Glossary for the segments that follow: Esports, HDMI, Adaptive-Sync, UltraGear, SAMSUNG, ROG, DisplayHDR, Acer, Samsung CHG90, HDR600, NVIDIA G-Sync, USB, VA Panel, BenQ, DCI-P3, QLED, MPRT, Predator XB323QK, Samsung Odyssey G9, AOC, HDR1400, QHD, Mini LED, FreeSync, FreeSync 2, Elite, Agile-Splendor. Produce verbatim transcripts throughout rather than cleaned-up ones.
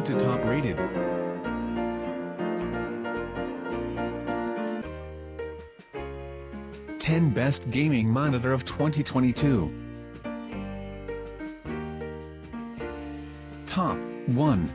come to top rated. ten Best Gaming Monitor of twenty twenty-two. Top one.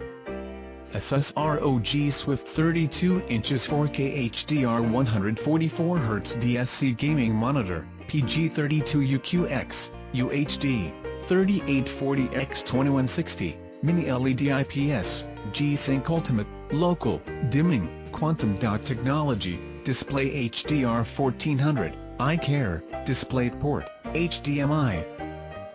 ASUS ROG Swift thirty-two inches four K H D R one hundred forty-four hertz D S C Gaming Monitor, P G thirty-two U Q X, U H D, thirty-eight forty by twenty-one sixty, Mini L E D I P S, G-Sync Ultimate, Local, Dimming, Quantum Dot Technology, DisplayHDR fourteen hundred, Eye Care, DisplayPort, H D M I,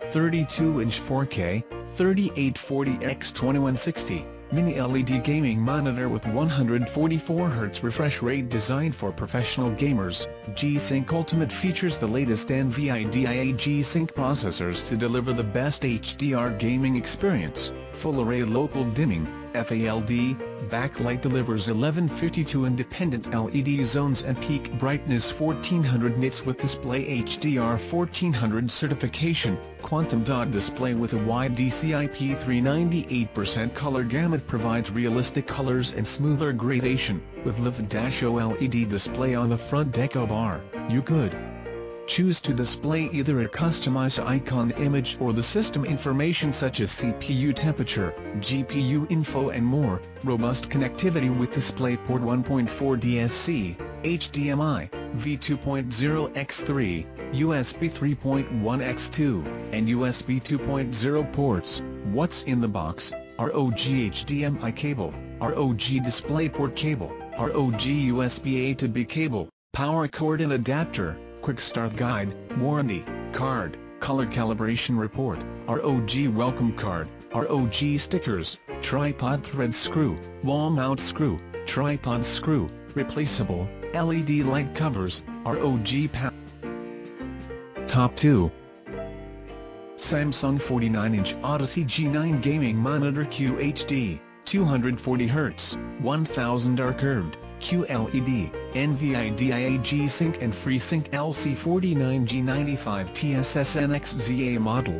thirty-two inch four K, thirty-eight forty by twenty-one sixty, Mini L E D Gaming Monitor with one hundred forty-four hertz refresh rate designed for professional gamers. G-Sync Ultimate features the latest NVIDIA G-Sync processors to deliver the best H D R gaming experience. Full Array Local Dimming, F A L D, backlight delivers eleven fifty-two independent L E D zones and peak brightness fourteen hundred nits with display H D R fourteen hundred certification, quantum dot display with a wide D C I P three ninety-eight percent color gamut provides realistic colors and smoother gradation, with L I V-O L E D display on the front deco bar. You could choose to display either a customized icon image or the system information such as C P U temperature, G P U info and more. Robust connectivity with DisplayPort one point four D S C, H D M I, V two point oh by three, U S B three point one by two, and U S B two point oh ports. What's in the box? ROG H D M I cable, ROG DisplayPort cable, ROG U S B A to B cable, power cord and adapter, Quick Start Guide, Warranty, Card, Color Calibration Report, ROG Welcome Card, ROG Stickers, Tripod Thread Screw, Wall Mount Screw, Tripod Screw, Replaceable, L E D Light Covers, ROG Panel. Top two. Samsung forty-nine inch Odyssey G nine Gaming Monitor Q H D, two hundred forty hertz, one thousand R curved, Q L E D, NVIDIA G-Sync and FreeSync L C forty-nine G ninety-five T S S N X Z A model.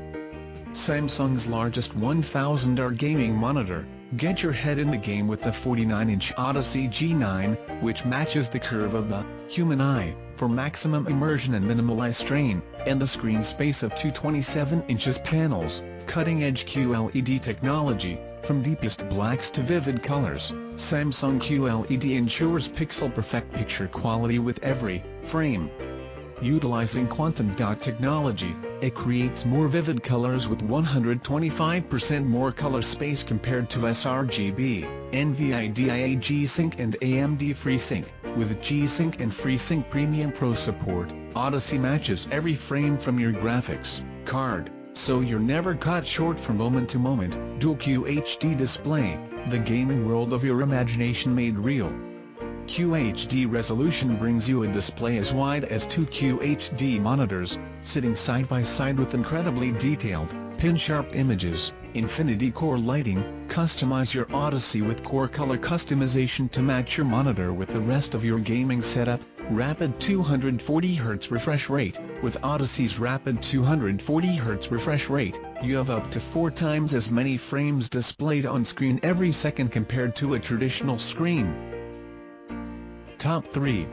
Samsung's largest one thousand R gaming monitor. Get your head in the game with the forty-nine inch Odyssey G nine, which matches the curve of the human eye, for maximum immersion and minimal eye strain, and the screen space of two twenty-seven inches panels, cutting-edge Q L E D technology. From deepest blacks to vivid colors, Samsung Q L E D ensures pixel-perfect picture quality with every frame. Utilizing quantum dot technology, it creates more vivid colors with one hundred twenty-five percent more color space compared to sRGB, NVIDIA G-Sync and A M D FreeSync. With G-Sync and FreeSync Premium Pro support, Odyssey matches every frame from your graphics card, so you're never caught short from moment to moment. Dual Q H D display, the gaming world of your imagination made real. Q H D resolution brings you a display as wide as two Q H D monitors, sitting side by side with incredibly detailed, pin-sharp images, infinity core lighting. Customize your Odyssey with core color customization to match your monitor with the rest of your gaming setup. Rapid two hundred forty hertz refresh rate. With Odyssey's rapid two hundred forty hertz refresh rate, you have up to four times as many frames displayed on screen every second compared to a traditional screen. Top three.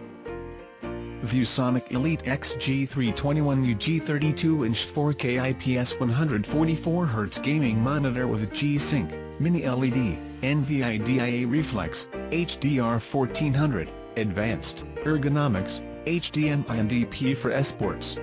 ViewSonic Elite X G three twenty-one U G thirty-two inch four K I P S one hundred forty-four hertz gaming monitor with G-Sync, Mini L E D, NVIDIA Reflex, H D R fourteen hundred. Advanced ergonomics, H D M I and D P for Esports.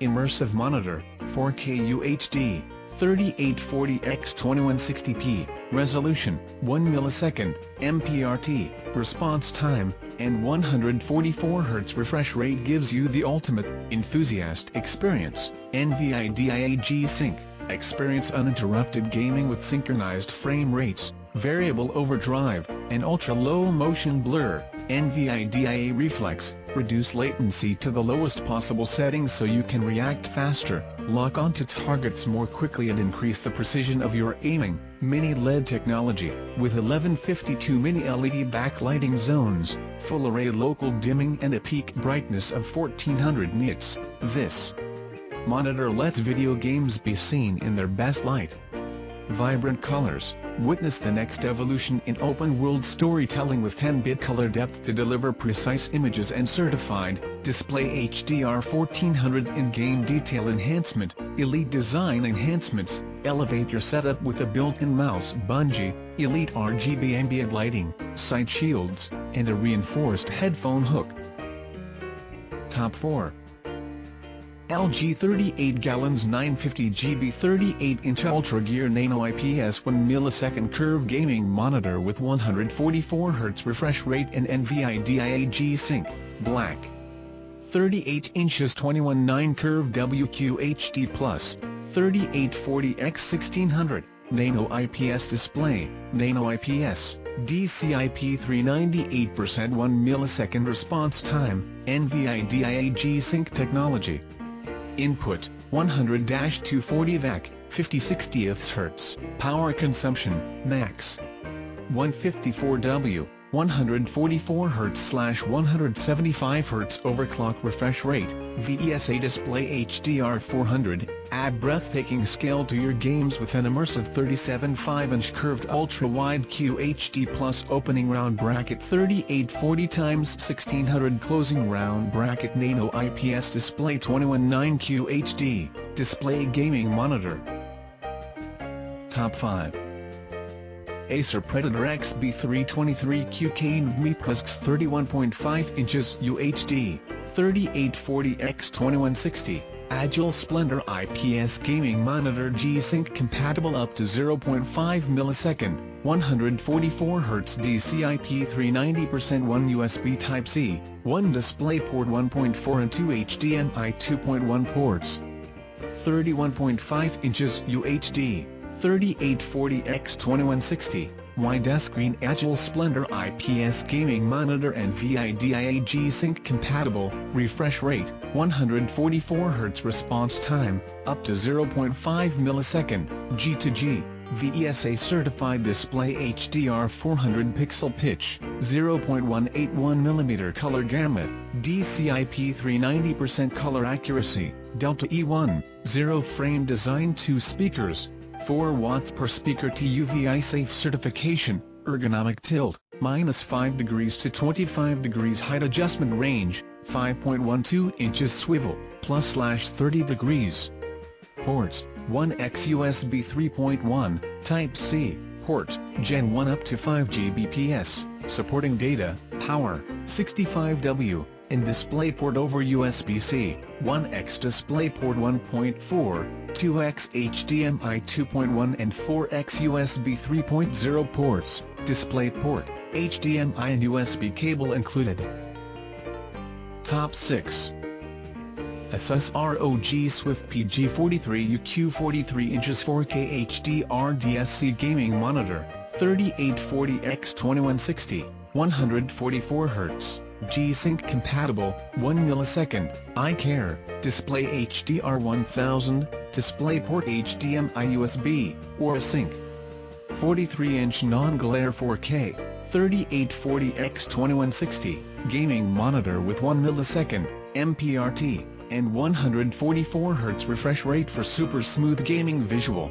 Immersive monitor, four K U H D, thirty-eight forty by twenty-one sixty p, resolution, one millisecond, M P R T, response time, and one hundred forty-four hertz refresh rate gives you the ultimate enthusiast experience. NVIDIA G-Sync, experience uninterrupted gaming with synchronized frame rates, variable overdrive, and ultra-low motion blur. NVIDIA Reflex, reduce latency to the lowest possible settings so you can react faster, lock onto targets more quickly and increase the precision of your aiming. Mini L E D technology, with eleven fifty-two Mini L E D backlighting zones, full array local dimming and a peak brightness of fourteen hundred nits, this monitor lets video games be seen in their best light. vibrant colors. Witness the next evolution in open-world storytelling with ten bit color depth to deliver precise images and certified display H D R fourteen hundred in-game detail enhancement, Elite design enhancements. Elevate your setup with a built-in mouse bungee, Elite R G B ambient lighting, side shields, and a reinforced headphone hook. Top four. L G thirty-eight G L nine fifty G G B thirty-eight inch UltraGear Nano I P S one millisecond curve gaming monitor with one hundred forty-four hertz refresh rate and NVIDIA G-Sync, black. thirty-eight inches twenty-one nine curve W Q H D plus, thirty-eight forty by sixteen hundred, Nano I P S display, Nano I P S, D C I P three ninety-eight percent one millisecond response time, NVIDIA G-Sync technology. Input, one hundred to two forty vac, fifty sixtieths hertz, power consumption, max. one fifty-four watts, one forty-four hertz slash one seventy-five hertz overclock refresh rate, V E S A display H D R four hundred, add breathtaking scale to your games with an immersive thirty-seven point five inch curved ultra-wide Q H D plus opening round bracket thirty-eight forty by sixteen hundred closing round bracket Nano I P S display twenty-one nine Q H D, display gaming monitor. Top five. Acer Predator X B three twenty-three Q K M I P S thirty-one point five inches U H D, thirty-eight forty by twenty-one sixty, Agile-Splendor I P S Gaming Monitor G-Sync compatible up to zero point five millisecond, one forty-four hertz D C I P three ninety percent one U S B Type C, one DisplayPort one point four and two H D M I two point one ports. thirty-one point five inches U H D. thirty-eight forty by twenty-one sixty, widescreen Agile Splendor I P S Gaming Monitor and NVIDIA G-Sync compatible, refresh rate, one forty-four hertz response time, up to zero point five millisecond, G to G, V E S A certified display H D R four hundred pixel pitch, zero point one eight one millimeter color gamut, D C I P three ninety percent color accuracy, Delta E one, zero frame design two speakers, four watts per speaker T U V I safe certification, ergonomic tilt, minus five degrees to twenty-five degrees height adjustment range, five point one two inches swivel, plus slash thirty degrees. Ports, one X U S B three point one, Type C, port, Gen one up to five gigabits per second, supporting data, power, sixty-five watts, and DisplayPort over U S B C, one X DisplayPort one point four, two X H D M I two point one and four X U S B three point zero ports, DisplayPort, H D M I and U S B cable included. Top six. ASUS ROG Swift P G forty-three U Q forty-three inches four K H D R D S C Gaming Monitor, thirty-eight forty by twenty-one sixty, one forty-four hertz. G-Sync compatible, one millisecond, iCare, display H D R one thousand, DisplayPort H D M I U S B, or Sync. forty-three inch non-glare four K, thirty-eight forty by twenty-one sixty, gaming monitor with one millisecond, M P R T, and one forty-four hertz refresh rate for super smooth gaming visual.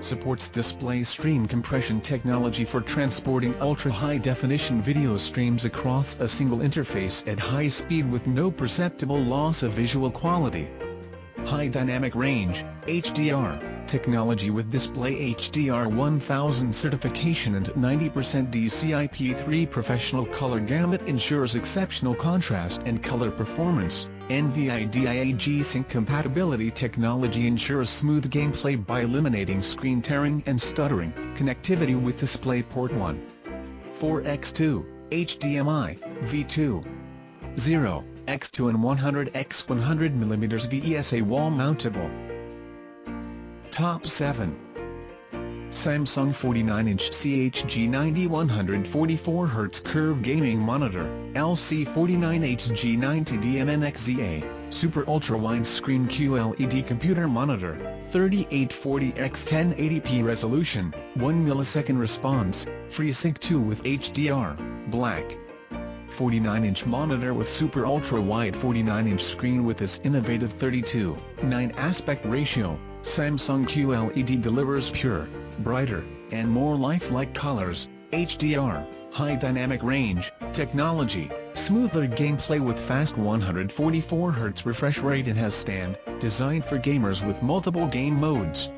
Supports display stream compression technology for transporting ultra-high definition video streams across a single interface at high speed with no perceptible loss of visual quality. High dynamic range, H D R, technology with display H D R one thousand certification and ninety percent D C I P three professional color gamut ensures exceptional contrast and color performance. NVIDIA G-Sync compatibility technology ensures smooth gameplay by eliminating screen tearing and stuttering. Connectivity with DisplayPort one, four by two, H D M I, V two, zero by two and one hundred by one hundred millimeter V E S A wall mountable. Top seven. Samsung forty-nine inch C H G ninety one forty-four hertz curve gaming monitor, L C forty-nine H G ninety D M N X Z A, super ultra-wide screen Q L E D computer monitor, thirty-eight forty by ten eighty p resolution, one millisecond response, FreeSync two with H D R, black. forty-nine inch monitor with super ultra-wide forty-nine inch screen with its innovative thirty-two nine aspect ratio, Samsung Q L E D delivers pure, brighter, and more lifelike colors, H D R, high dynamic range, technology, smoother gameplay with fast one hundred forty-four hertz refresh rate, and has stand, designed for gamers with multiple game modes.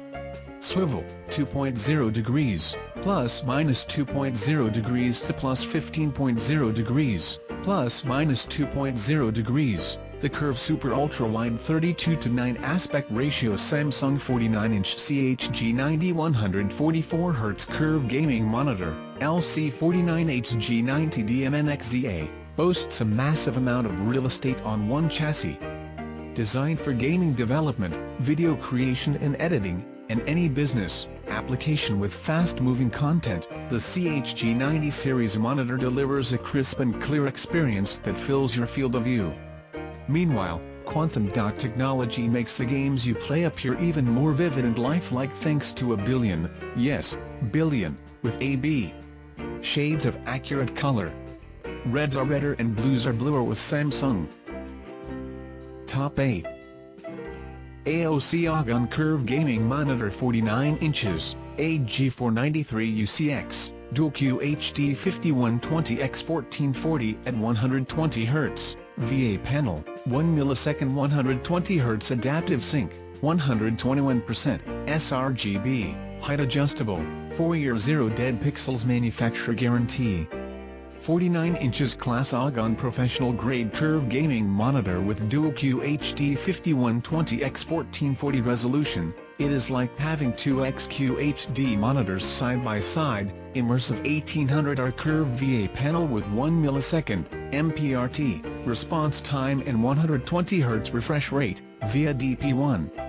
Swivel, two point zero degrees, plus minus two point zero degrees to plus fifteen point zero degrees, plus minus two point zero degrees, the curve super ultra-wide thirty-two to nine aspect ratio Samsung forty-nine inch C H G ninety one hundred forty-four hertz curve gaming monitor, L C forty-nine H G ninety D M N X Z A, boasts a massive amount of real estate on one chassis. Designed for gaming development, video creation and editing, and any business application with fast-moving content, the C H G ninety series monitor delivers a crisp and clear experience that fills your field of view. Meanwhile, quantum dot technology makes the games you play appear even more vivid and lifelike thanks to a billion, yes, billion, with A B shades of accurate color. Reds are redder and blues are bluer with Samsung. Top eight. A O C Argon Curve Gaming Monitor forty-nine inches, A G four ninety-three U C X, Dual Q H D fifty-one twenty by fourteen forty at one hundred twenty hertz, V A Panel, one millisecond one hundred twenty hertz Adaptive-Sync, one hundred twenty-one percent, sRGB, Height Adjustable, four year zero dead pixels manufacturer guarantee. forty-nine inches Class Argon Professional Grade Curve Gaming Monitor with Dual Q H D fifty-one twenty by fourteen forty resolution. It is like having two X Q H D monitors side by side. Immersive eighteen hundred R Curve V A Panel with one millisecond, M P R T, response time and one hundred twenty hertz refresh rate, via D P one point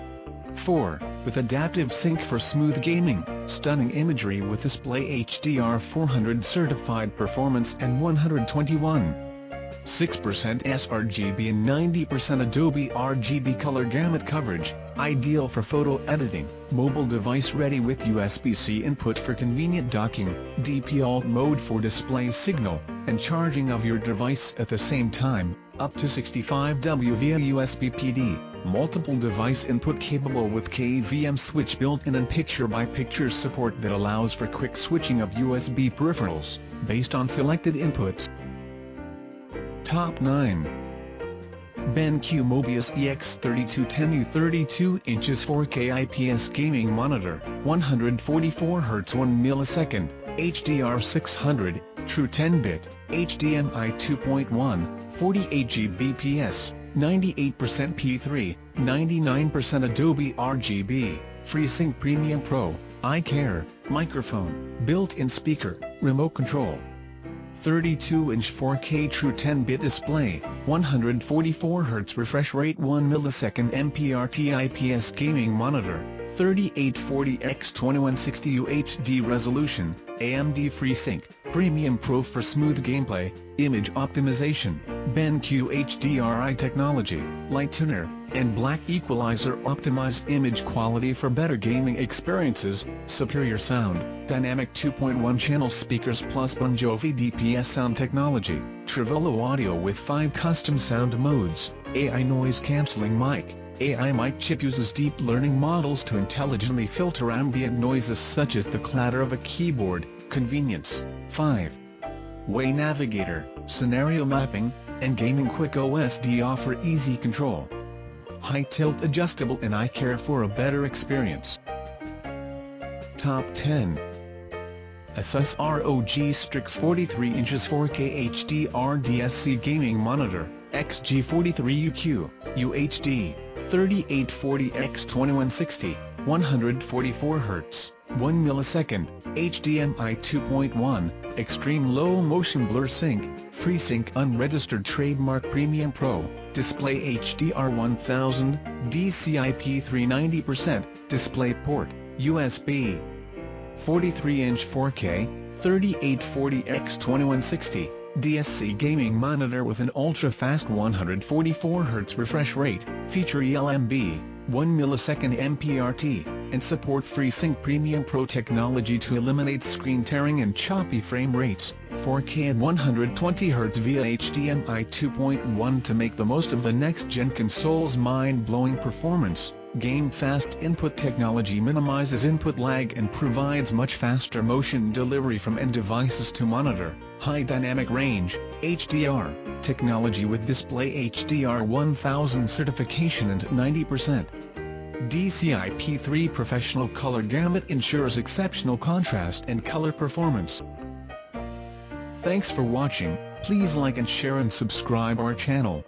four, with adaptive sync for smooth gaming, stunning imagery with display H D R four hundred certified performance and one hundred twenty-one point six percent sRGB and ninety percent Adobe R G B color gamut coverage, ideal for photo editing, mobile device ready with U S B C input for convenient docking, D P alt mode for display signal, and charging of your device at the same time, up to sixty-five watts via U S B P D. Multiple device input capable with K V M switch built-in and picture-by-picture support that allows for quick switching of U S B peripherals, based on selected inputs. Top nine. BenQ Mobius E X thirty-two ten U thirty-two inches four K I P S Gaming Monitor, one hundred forty-four hertz one millisecond, H D R six hundred, True ten bit, H D M I two point one, forty-eight gigabits per second. ninety-eight percent P three, ninety-nine percent Adobe R G B, FreeSync Premium Pro, Eye Care, microphone, built-in speaker, remote control. thirty-two inch four K True ten bit display, one hundred forty-four hertz refresh rate one millisecond M P R T I P S gaming monitor, thirty-eight forty by twenty-one sixty U H D resolution, A M D FreeSync Premium Pro for smooth gameplay, image optimization, BenQ H D R I technology, light tuner, and black equalizer optimize image quality for better gaming experiences, superior sound, dynamic two point one channel speakers plus Bon Jovi D P S sound technology, Trivolo audio with five custom sound modes, A I noise cancelling mic. A I mic chip uses deep learning models to intelligently filter ambient noises such as the clatter of a keyboard. Convenience. five way Navigator, scenario mapping, and gaming quick O S D offer easy control. Height tilt adjustable and eye care for a better experience. Top ten. ASUS ROG Strix forty-three inches four K H D R D S C Gaming Monitor, X G forty-three U Q, U H D. thirty-eight forty by twenty-one sixty, one hundred forty-four hertz, one millisecond, H D M I two point one, Extreme Low Motion Blur Sync, FreeSync Unregistered Trademark Premium Pro, Display H D R one thousand, D C I P three ninety percent, DisplayPort, U S B. forty-three inch four K, thirty-eight forty by twenty-one sixty, D S C Gaming Monitor with an ultra-fast one hundred forty-four hertz refresh rate, feature E L M B, one millisecond M P R T, and support FreeSync Premium Pro technology to eliminate screen tearing and choppy frame rates, four K and one hundred twenty hertz via H D M I two point one to make the most of the next-gen console's mind-blowing performance, Game-fast input technology minimizes input lag and provides much faster motion delivery from end devices to monitor. High dynamic range, H D R, technology with display H D R one thousand certification and ninety percent. D C I P three professional color gamut ensures exceptional contrast and color performance. Thanks for watching, please like and share and subscribe our channel.